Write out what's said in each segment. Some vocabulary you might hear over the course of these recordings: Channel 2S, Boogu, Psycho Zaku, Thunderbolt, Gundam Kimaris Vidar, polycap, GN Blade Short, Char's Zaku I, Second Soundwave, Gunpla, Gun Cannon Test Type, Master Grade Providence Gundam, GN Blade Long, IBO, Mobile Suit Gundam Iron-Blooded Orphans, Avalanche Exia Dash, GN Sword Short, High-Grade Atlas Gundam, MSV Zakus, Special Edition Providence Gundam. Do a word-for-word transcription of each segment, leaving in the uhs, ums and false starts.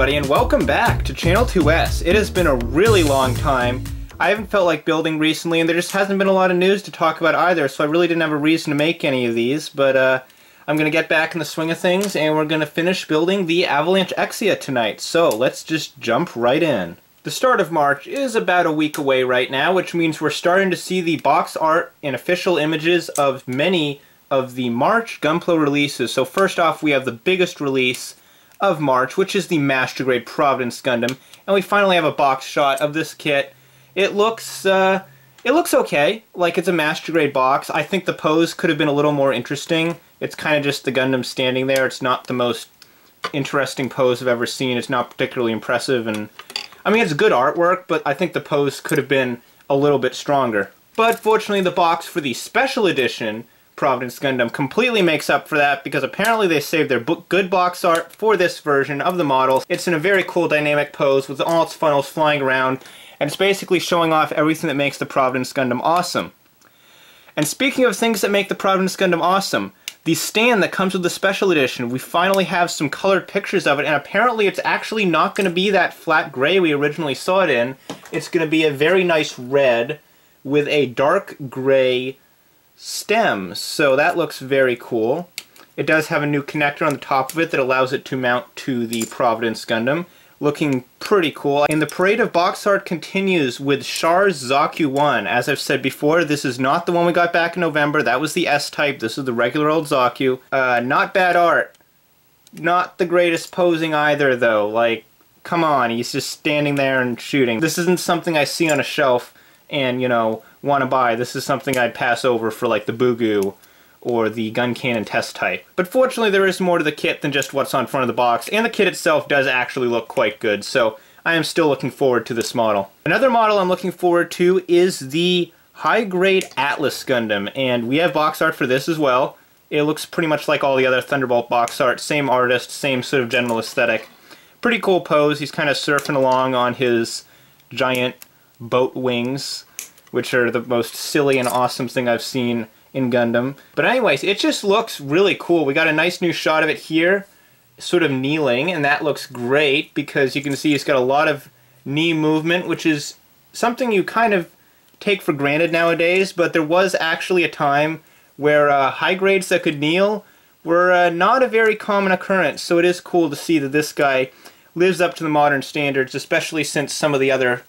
everybody, and welcome back to Channel two S. It has been a really long time. I haven't felt like building recently, and there just hasn't been a lot of news to talk about either, so I really didn't have a reason to make any of these, but uh, I'm going to get back in the swing of things, and we're going to finish building the Avalanche Exia tonight, so let's just jump right in. The start of March is about a week away right now, which means we're starting to see the box art and official images of many of the March Gunpla releases. So first off, we have the biggest release of March, which is the Master Grade Providence Gundam, and we finally have a box shot of this kit. It looks, uh, it looks okay, like it's a Master Grade box. I think the pose could have been a little more interesting. It's kind of just the Gundam standing there. It's not the most interesting pose I've ever seen. It's not particularly impressive, and I mean, it's good artwork, but I think the pose could have been a little bit stronger. But fortunately, the box for the Special Edition Providence Gundam completely makes up for that, because apparently they saved their good box art for this version of the model. It's in a very cool dynamic pose with all its funnels flying around, and it's basically showing off everything that makes the Providence Gundam awesome. And speaking of things that make the Providence Gundam awesome, the stand that comes with the Special Edition, we finally have some colored pictures of it, and apparently it's actually not going to be that flat gray we originally saw it in. It's going to be a very nice red with a dark gray stem, so that looks very cool. It does have a new connector on the top of it that allows it to mount to the Providence Gundam. Looking pretty cool. And the parade of box art continues with Char's Zaku I. As I've said before, this is not the one we got back in November. That was the S-Type. This is the regular old Zaku. Uh, not bad art. Not the greatest posing either, though. Like, come on, he's just standing there and shooting. This isn't something I see on a shelf and, you know, want to buy. This is something I'd pass over for, like, the Boogu or the Gun Cannon Test Type. But fortunately, there is more to the kit than just what's on front of the box, and the kit itself does actually look quite good, so I am still looking forward to this model. Another model I'm looking forward to is the High-Grade Atlas Gundam, and we have box art for this as well. It looks pretty much like all the other Thunderbolt box art, same artist, same sort of general aesthetic. Pretty cool pose. He's kind of surfing along on his giant boat wings, which are the most silly and awesome thing I've seen in Gundam. But anyways, it just looks really cool. We got a nice new shot of it here, sort of kneeling, and that looks great because you can see it's got a lot of knee movement, which is something you kind of take for granted nowadays, but there was actually a time where uh, high grades that could kneel were uh, not a very common occurrence, so it is cool to see that this guy lives up to the modern standards, especially since some of the other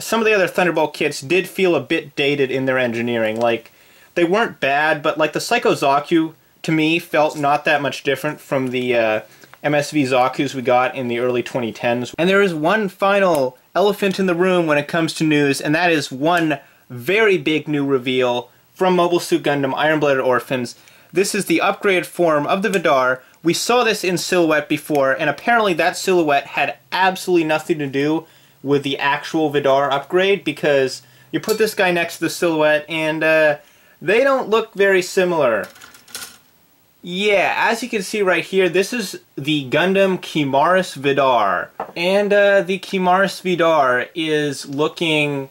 some of the other Thunderbolt kits did feel a bit dated in their engineering. Like, they weren't bad, but like the Psycho Zaku, to me, felt not that much different from the uh, M S V Zakus we got in the early twenty tens. And there is one final elephant in the room when it comes to news, and that is one very big new reveal from Mobile Suit Gundam Iron-Blooded Orphans. This is the upgraded form of the Vidar. We saw this in silhouette before, and apparently that silhouette had absolutely nothing to do with the actual Vidar upgrade, because you put this guy next to the silhouette, and uh... they don't look very similar. Yeah, as you can see right here, this is the Gundam Kimaris Vidar. And uh, the Kimaris Vidar is looking...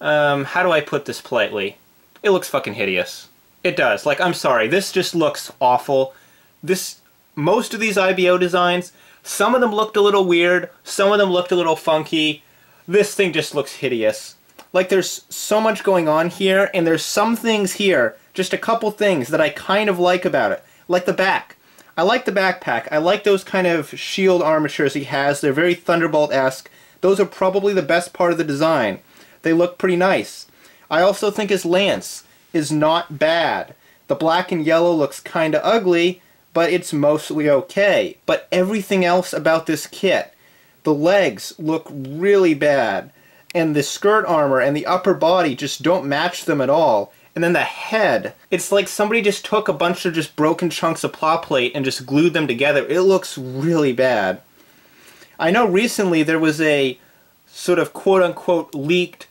Um, how do I put this politely? It looks fucking hideous. It does. Like, I'm sorry. This just looks awful. This, most of these I B O designs, some of them looked a little weird. Some of them looked a little funky. This thing just looks hideous. Like, there's so much going on here, and there's some things here, just a couple things that I kind of like about it. Like the back. I like the backpack. I like those kind of shield armatures he has. They're very Thunderbolt-esque. Those are probably the best part of the design. They look pretty nice. I also think his lance is not bad. The black and yellow looks kind of ugly, but it's mostly okay. But everything else about this kit, the legs look really bad, and the skirt armor and the upper body just don't match them at all. And then the head. It's like somebody just took a bunch of just broken chunks of plot plate and just glued them together. It looks really bad. I know recently there was a sort of quote-unquote leaked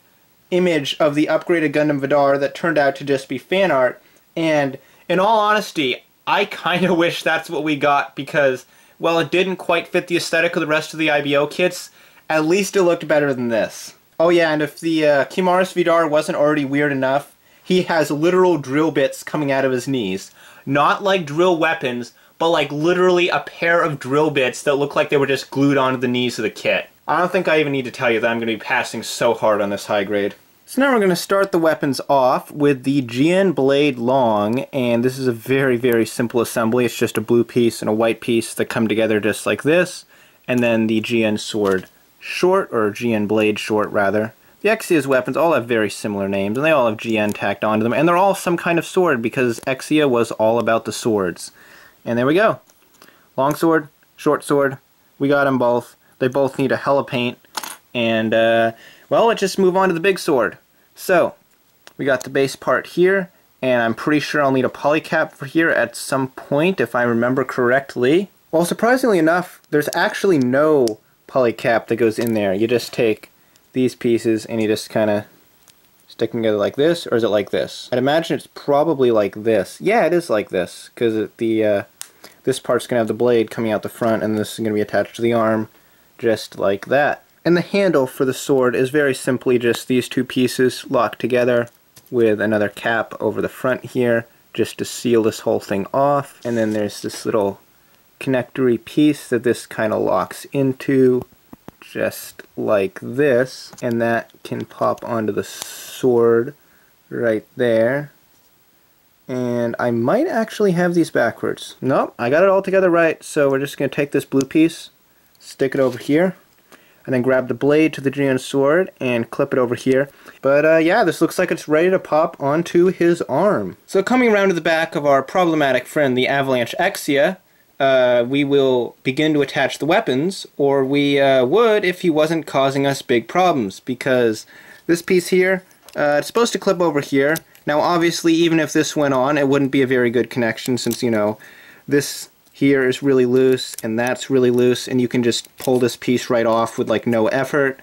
image of the upgraded Gundam Vidar that turned out to just be fan art. And in all honesty, I kind of wish that's what we got, because, well, it didn't quite fit the aesthetic of the rest of the I B O kits. At least it looked better than this. Oh yeah, and if the uh, Kimaris Vidar wasn't already weird enough, he has literal drill bits coming out of his knees. Not like drill weapons, but like literally a pair of drill bits that look like they were just glued onto the knees of the kit. I don't think I even need to tell you that I'm going to be passing so hard on this high grade. So now we're going to start the weapons off with the G N Blade Long, and this is a very, very simple assembly. It's just a blue piece and a white piece that come together just like this, and then the G N Sword Short, or G N Blade Short rather. The Exia's weapons all have very similar names, and they all have G N tacked onto them, and they're all some kind of sword because Exia was all about the swords. And there we go. Long sword, short sword, we got them both. They both need a hell of paint, and uh, well, let's just move on to the big sword. So, we got the base part here, and I'm pretty sure I'll need a polycap for here at some point if I remember correctly. Well, surprisingly enough, there's actually no polycap that goes in there. You just take these pieces and you just kind of stick them together like this, or is it like this? I'd imagine it's probably like this. Yeah, it is like this, because the uh, this part's going to have the blade coming out the front, and this is going to be attached to the arm, just like that. And the handle for the sword is very simply just these two pieces locked together with another cap over the front here, just to seal this whole thing off. And then there's this little connectory piece that this kind of locks into, just like this, and that can pop onto the sword right there. And I might actually have these backwards. Nope, I got it all together right, so we're just going to take this blue piece, stick it over here, and then grab the blade to the G N sword and clip it over here. But uh, yeah, this looks like it's ready to pop onto his arm. So coming around to the back of our problematic friend, the Avalanche Exia, uh, we will begin to attach the weapons, or we uh, would if he wasn't causing us big problems, because this piece here, uh, it's supposed to clip over here. Now obviously, even if this went on, it wouldn't be a very good connection since, you know, this here is really loose, and that's really loose, and you can just pull this piece right off with like no effort.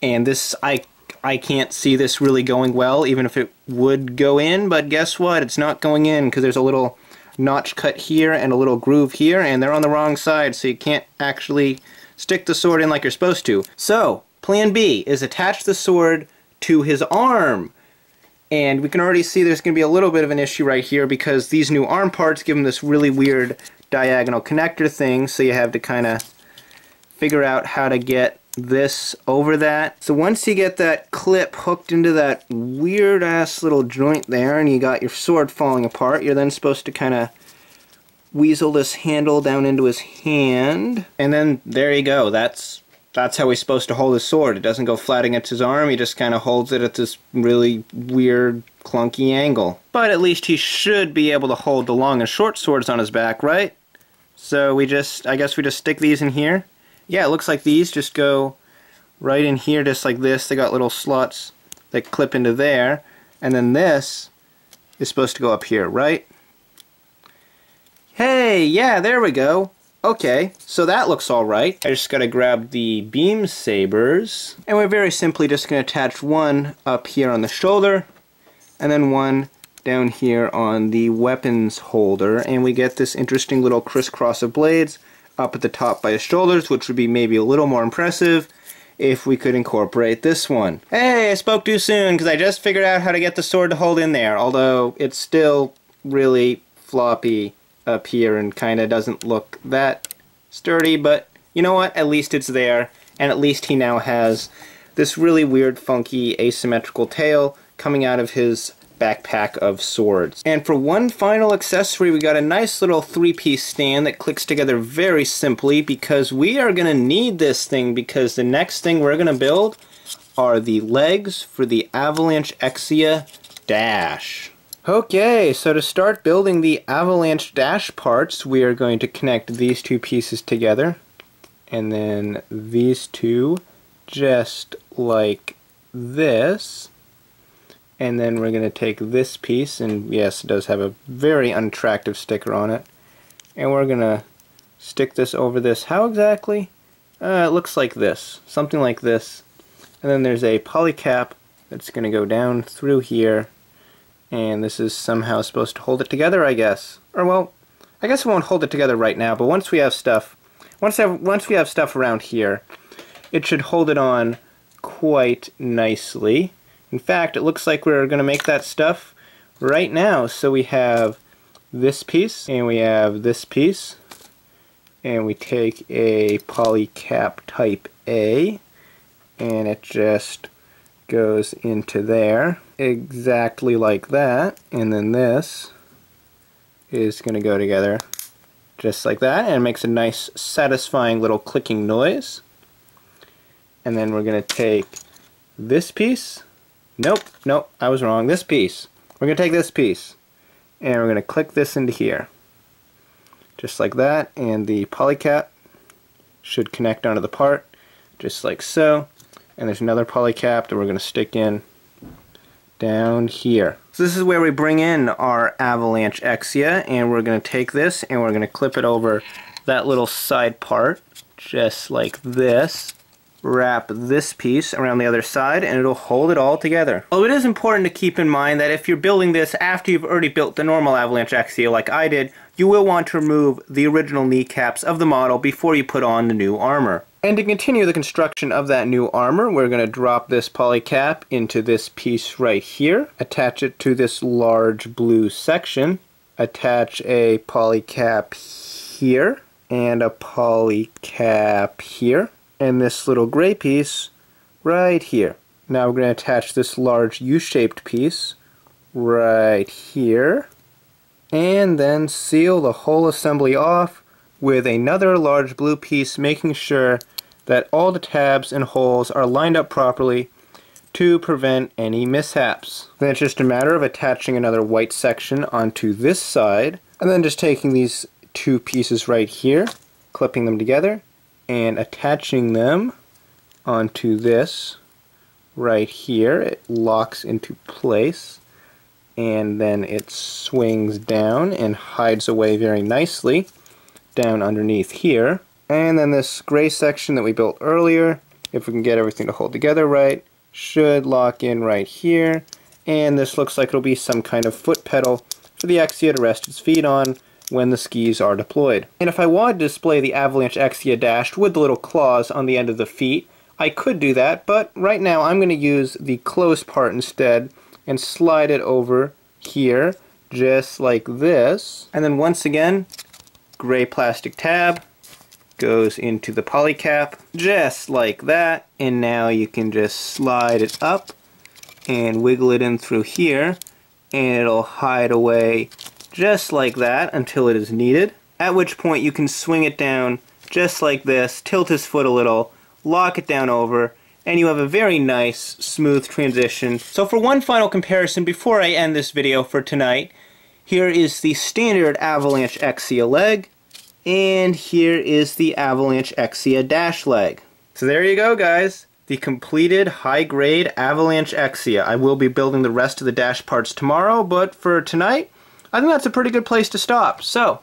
And this, I, I can't see this really going well, even if it would go in, but guess what? It's not going in, because there's a little notch cut here and a little groove here, and they're on the wrong side, so you can't actually stick the sword in like you're supposed to. So, plan B is attach the sword to his arm. And we can already see there's going to be a little bit of an issue right here, because these new arm parts give him this really weird diagonal connector thing, so you have to kind of figure out how to get this over that. So once you get that clip hooked into that weird ass little joint there, and you got your sword falling apart, you're then supposed to kind of weasel this handle down into his hand, and then there you go. That's that's how he's supposed to hold his sword. It doesn't go flat against his arm, he just kind of holds it at this really weird clunky angle. But at least he should be able to hold the long and short swords on his back, right? So we just, I guess we just stick these in here. Yeah, it looks like these just go right in here just like this. They got little slots that clip into there. And then this is supposed to go up here, right? Hey, yeah, there we go. Okay, so that looks all right. I just gotta grab the beam sabers. And we're very simply just gonna attach one up here on the shoulder, and then one down here on the weapons holder, and we get this interesting little crisscross of blades up at the top by his shoulders, which would be maybe a little more impressive if we could incorporate this one. Hey, I spoke too soon, because I just figured out how to get the sword to hold in there, although it's still really floppy up here and kind of doesn't look that sturdy, but you know what, at least it's there, and at least he now has this really weird, funky, asymmetrical tail coming out of his backpack of swords. And for one final accessory, we got a nice little three-piece stand that clicks together very simply, because we are going to need this thing, because the next thing we're going to build are the legs for the Avalanche Exia Dash. Okay, so to start building the Avalanche Dash parts, we are going to connect these two pieces together, and then these two just like this. And then we're going to take this piece, and yes, it does have a very unattractive sticker on it, and we're going to stick this over this. How exactly? Uh, it looks like this, something like this. And then there's a polycap that's going to go down through here, and this is somehow supposed to hold it together, I guess. Or well, I guess it won't hold it together right now, but once we have stuff, once have, once we have stuff around here, it should hold it on quite nicely. In fact, it looks like we're going to make that stuff right now. So we have this piece, and we have this piece, and we take a polycap type A, and it just goes into there exactly like that, and then this is going to go together just like that, and it makes a nice satisfying little clicking noise. And then we're going to take this piece, nope, nope, I was wrong, this piece, we're going to take this piece, and we're going to click this into here, just like that, and the polycap should connect onto the part, just like so, and there's another polycap that we're going to stick in down here. So this is where we bring in our Avalanche Exia, and we're going to take this, and we're going to clip it over that little side part, just like this. Wrap this piece around the other side and it'll hold it all together. Although it is important to keep in mind that if you're building this after you've already built the normal Avalanche Exia like I did, you will want to remove the original kneecaps of the model before you put on the new armor. And to continue the construction of that new armor, we're going to drop this polycap into this piece right here, attach it to this large blue section, attach a polycap here, and a polycap here, and this little gray piece right here. Now we're going to attach this large U-shaped piece right here, and then seal the whole assembly off with another large blue piece, making sure that all the tabs and holes are lined up properly to prevent any mishaps. Then it's just a matter of attaching another white section onto this side, and then just taking these two pieces right here, clipping them together, and attaching them onto this right here. It locks into place and then it swings down and hides away very nicely down underneath here. And then this gray section that we built earlier, if we can get everything to hold together right, should lock in right here, and this looks like it'll be some kind of foot pedal for the Exia to rest its feet on when the skis are deployed. And if I wanted to display the Avalanche Exia Dash with the little claws on the end of the feet, I could do that, but right now I'm going to use the closed part instead and slide it over here, just like this. And then once again, gray plastic tab goes into the polycap, just like that. And now you can just slide it up and wiggle it in through here, and it'll hide away just like that until it is needed, at which point you can swing it down just like this, tilt his foot a little, lock it down over, and you have a very nice smooth transition. So for one final comparison before I end this video for tonight, here is the standard Avalanche Exia leg, and here is the Avalanche Exia Dash leg. So there you go, guys, the completed high-grade Avalanche Exia. I will be building the rest of the dash parts tomorrow, but for tonight I think that's a pretty good place to stop. So,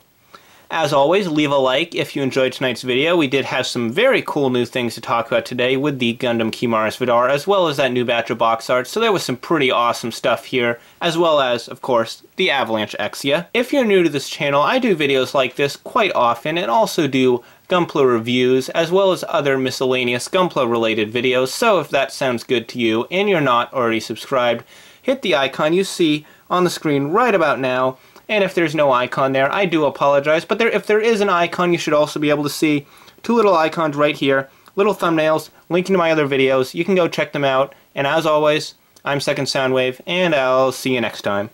as always, leave a like if you enjoyed tonight's video. We did have some very cool new things to talk about today with the Gundam Kimaris Vidar, as well as that new batch of box art, so there was some pretty awesome stuff here, as well as, of course, the Avalanche Exia. If you're new to this channel, I do videos like this quite often, and also do Gunpla reviews, as well as other miscellaneous Gunpla-related videos, so if that sounds good to you, and you're not already subscribed, hit the icon you see on the screen right about now, and if there's no icon there, I do apologize, but there, if there is an icon, you should also be able to see two little icons right here, little thumbnails, linking to my other videos. You can go check them out, and as always, I'm Second Soundwave, and I'll see you next time.